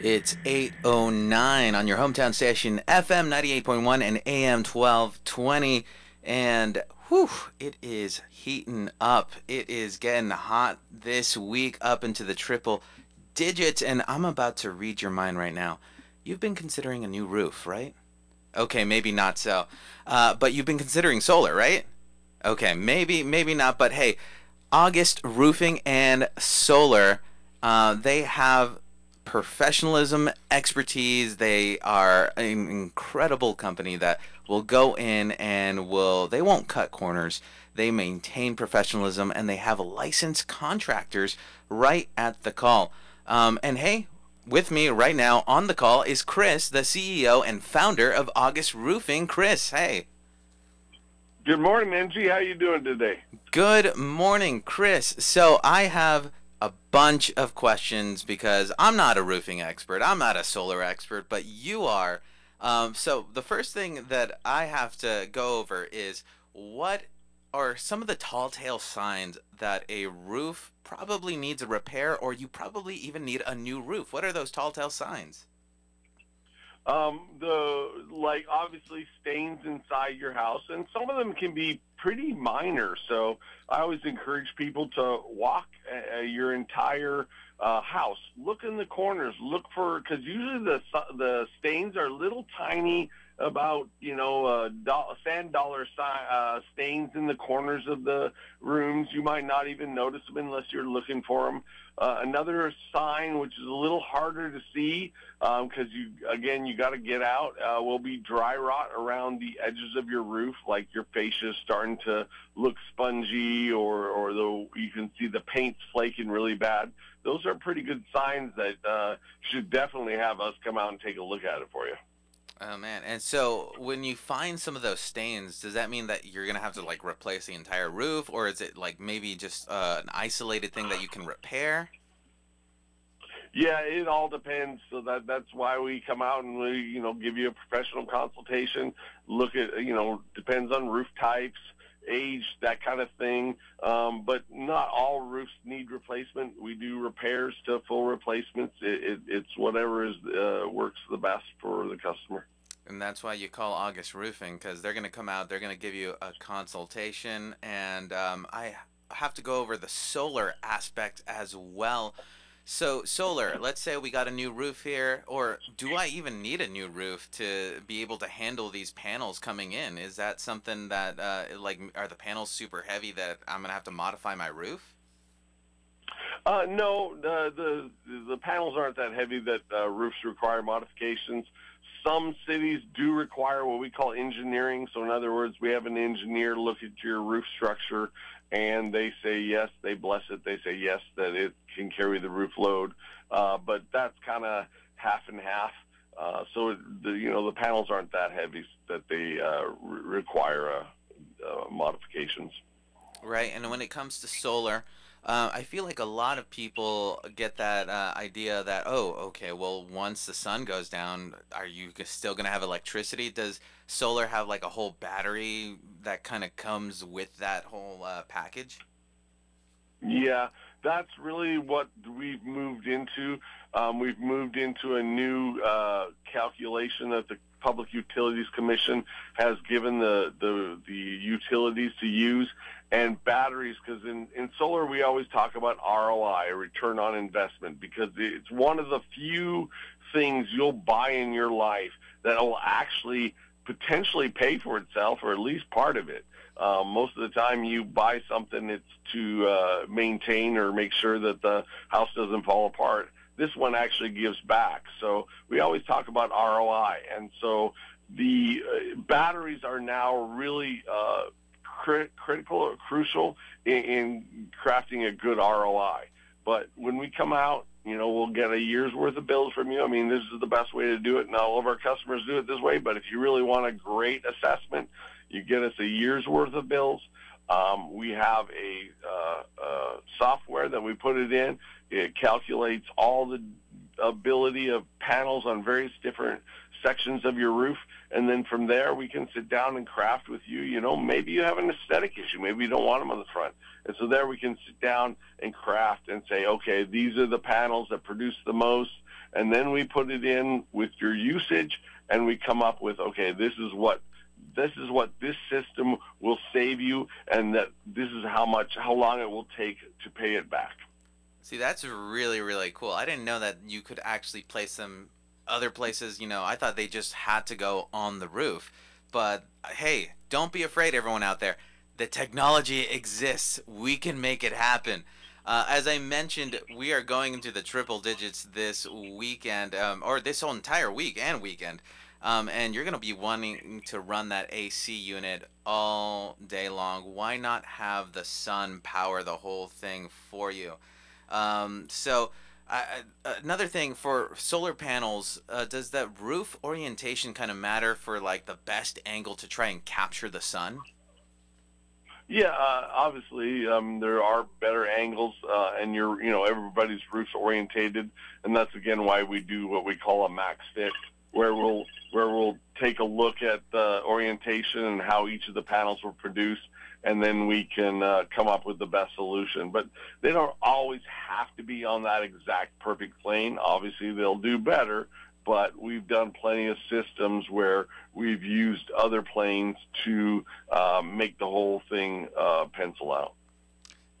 It's 8:09 on your hometown station, FM 98.1 and AM 1220. And whew, it is heating up. It is getting hot this week, up into the triple digits. And I'm about to read your mind right now. You've been considering a new roof, right? Okay, maybe not so. But you've been considering solar, right? Okay, maybe not. But hey, August Roofing and Solar, they have professionalism, expertise. They are an incredible company that will go in and they won't cut corners. They maintain professionalism, and they have licensed contractors right at the call. And hey, with me right now on the call is Chris, the CEO and founder of August Roofing. Chris, hey. Good morning, Angie. How you doing today? Good morning, Chris. So I have a bunch of questions because I'm not a roofing expert, I'm not a solar expert, but you are. So the first thing that I have to go over is, what are some of the tall tale signs that a roof probably needs a repair, or you probably even need a new roof? What are those tall tale signs? Like obviously stains inside your house, and some of them can be pretty minor. So I always encourage people to walk your entire house. Look in the corners. Look for, because usually the stains are little tiny, about sand dollar stains in the corners of the rooms. You might not even notice them unless you're looking for them. Another sign, which is a little harder to see because you got to get out, will be dry rot around the edges of your roof, like your fascia starting to look spongy, or you can see the paint's flaking really bad. Those are pretty good signs that should definitely have us come out and take a look at it for you. Oh, man. And so when you find some of those stains, does that mean that you're going to have to, like, replace the entire roof? Or is it, like, maybe just an isolated thing that you can repair? Yeah, it all depends. So that's why we come out and we, give you a professional consultation. Look at, depends on roof types, age, that kind of thing. But not all roofs need replacement. We do repairs to full replacements. It's whatever works the best for the customer. And that's why you call August Roofing, because they're going to come out, they're going to give you a consultation. And I have to go over the solar aspect as well. So solar, let's say we got a new roof here, or do I even need a new roof to be able to handle these panels coming in? Is that something that, are the panels super heavy that I'm going to have to modify my roof? No, the panels aren't that heavy that roofs require modifications. Some cities do require what we call engineering. So in other words, we have an engineer look at your roof structure, and they say yes, they bless it, they say yes, that it can carry the roof load. But that's kind of half and half. So, the panels aren't that heavy that they require modifications. Right, and when it comes to solar, I feel like a lot of people get that idea that, oh, okay, well, once the sun goes down, are you still going to have electricity? Does solar have like a whole battery that kind of comes with that whole package? Yeah, that's really what we've moved into. We've moved into a new calculation that the Public Utilities Commission has given the utilities to use, and batteries, because in solar we always talk about ROI, return on investment, because it's one of the few things you'll buy in your life that will actually potentially pay for itself, or at least part of it. Most of the time you buy something, it's to maintain or make sure that the house doesn't fall apart. This one actually gives back. So we always talk about ROI. And so the batteries are now really critical or crucial in crafting a good ROI. But when we come out, we'll get a year's worth of bills from you. I mean, this is the best way to do it. Not all of our customers do it this way, but if you really want a great assessment, you get us a year's worth of bills. We have a software that we put it in. It calculates all the ability of panels on various different sections of your roof, and then from there we can sit down and craft with you. Maybe you have an aesthetic issue, maybe you don't want them on the front, and so there we can sit down and craft and say, okay, these are the panels that produce the most, and then we put it in with your usage, and we come up with, okay, this is what this system will save you, and that this is how long it will take to pay it back. See, that's really, really cool. I didn't know that you could actually place them other places. You know, I thought they just had to go on the roof. But hey, don't be afraid, everyone out there. The technology exists. We can make it happen. As I mentioned, we are going into the triple digits this weekend, or this whole entire week and weekend. And you're going to be wanting to run that AC unit all day long. Why not have the sun power the whole thing for you? Another thing for solar panels, does that roof orientation kind of matter for like the best angle to try and capture the sun? Yeah, obviously there are better angles, and everybody's roof's orientated, and that's again why we do what we call a max fix, where we'll take a look at the orientation and how each of the panels were produced, and then we can come up with the best solution. But they don't always have to be on that exact perfect plane. Obviously, they'll do better, but we've done plenty of systems where we've used other planes to make the whole thing pencil out.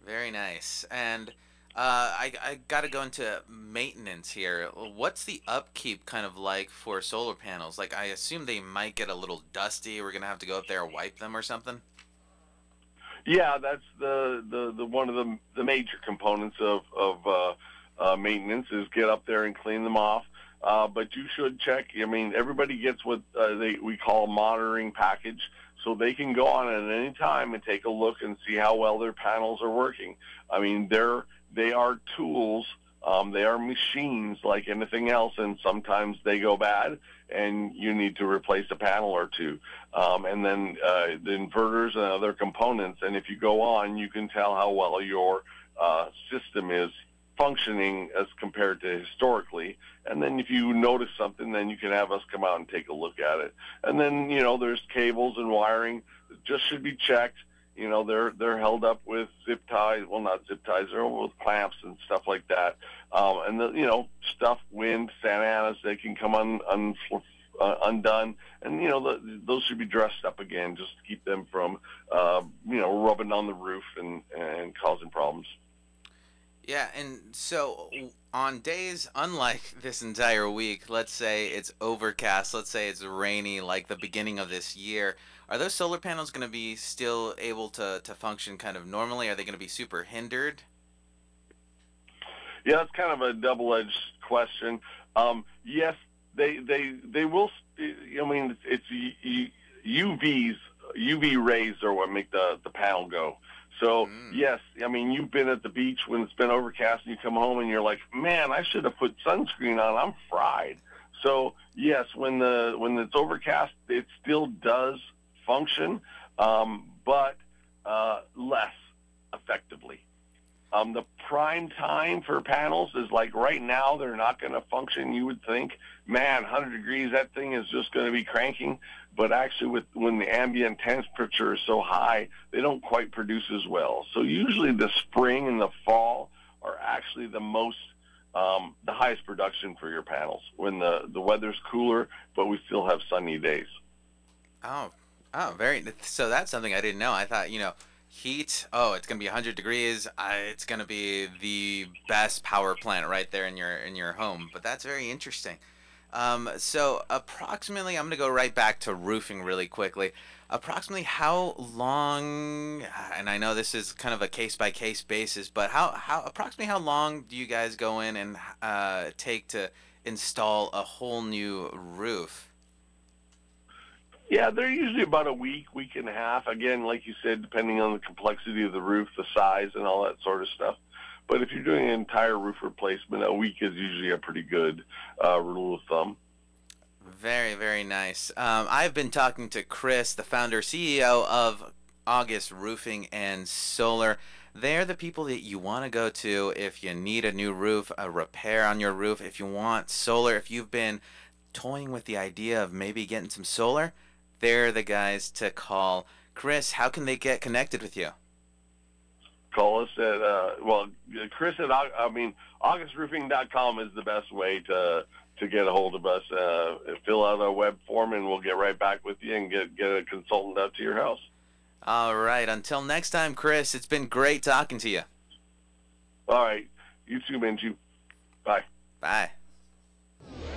Very nice. And I got to go into maintenance here. What's the upkeep kind of like for solar panels? Like, I assume they might get a little dusty. We're going to have to go up there and wipe them or something? Yeah, that's one of the major components of maintenance is get up there and clean them off. But you should check. I mean, everybody gets what we call a monitoring package, so they can go on at any time and take a look and see how well their panels are working. I mean, they are tools. They are machines like anything else, and sometimes they go bad, and you need to replace a panel or two. And then the inverters and other components, and if you go on, you can tell how well your system is functioning as compared to historically. And then if you notice something, then you can have us come out and take a look at it. And then, there's cables and wiring that just should be checked. They're held up with zip ties. Well, not zip ties. They're with clamps and stuff like that. Wind, Santa Ana's, they can come undone. And those should be dressed up again, just to keep them from rubbing on the roof and causing problems. Yeah, and so on days unlike this entire week, let's say it's overcast, let's say it's rainy, like the beginning of this year, are those solar panels going to be still able to function kind of normally? Are they going to be super hindered? Yeah, that's kind of a double-edged question. Yes, they will. I mean, it's UV rays are what make the panel go. So, yes, I mean, you've been at the beach when it's been overcast and you come home and you're like, man, I should have put sunscreen on. I'm fried. So, yes, when it's overcast, it still does function, but less effectively. The prime time for panels is like right now. They're not going to function. You would think, man, 100 degrees, that thing is just going to be cranking. But actually, when the ambient temperature is so high, they don't quite produce as well. So usually the spring and the fall are actually the highest production for your panels when the weather's cooler, but we still have sunny days. Oh, very. So that's something I didn't know. I thought, heat, it's gonna be 100 degrees, it's gonna be the best power plant right there in your home. But that's very interesting. So approximately, I'm gonna go right back to roofing really quickly. Approximately how long, and I know this is kind of a case-by-case basis, but approximately how long do you guys go in and take to install a whole new roof? Yeah, they're usually about a week, week and a half. Again, like you said, depending on the complexity of the roof, the size, and all that sort of stuff. But if you're doing an entire roof replacement, a week is usually a pretty good rule of thumb. Very, very nice. I've been talking to Chris, the founder, CEO of August Roofing and Solar. They're the people that you want to go to if you need a new roof, a repair on your roof, if you want solar, if you've been toying with the idea of maybe getting some solar. They're the guys to call. Chris, how can they get connected with you? Call us at, Chris at AugustRoofing.com is the best way to get a hold of us. Fill out our web form, and we'll get right back with you and get a consultant out to your house. All right. Until next time, Chris, it's been great talking to you. All right. You too, Minju. Bye. Bye.